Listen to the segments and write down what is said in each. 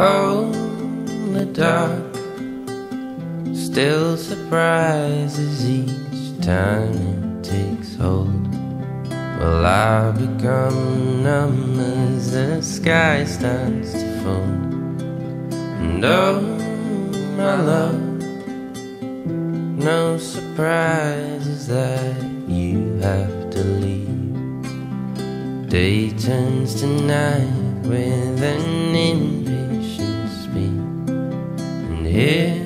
Oh, the dark still surprises each time it takes hold. Well, I become numb as the sky starts to fold. And oh, my love, no surprises that you have to leave. Day turns to night with an impatience. Here,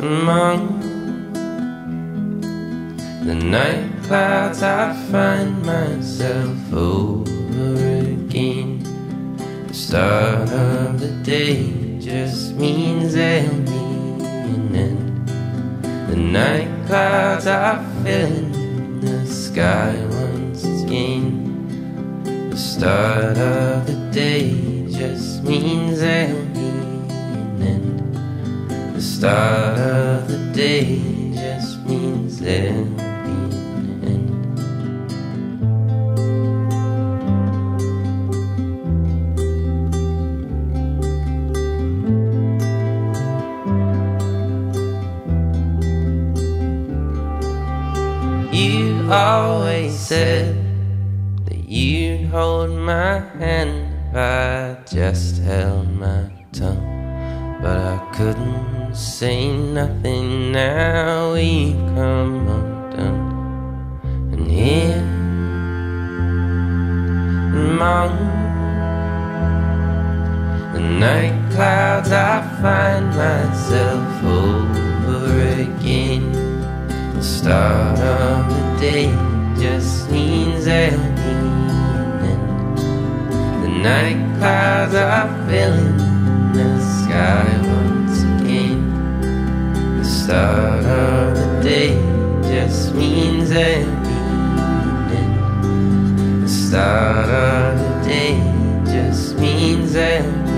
among the night clouds, I find myself over again. The start of the day just means there'll be an end. The night clouds are filling the sky once again. The start of the day just means there'll be an end. The start of the day just means there'll be an end. You always said that you'd hold my hand, I just held my tongue. But I couldn't say nothing, now we've come undone. And here, among the night clouds, I find myself over again. The start of the day just means there'll be an end. The night clouds are filling the sky once again. The start of the day just means there'll be an end. The start of the day just means there'll be an end.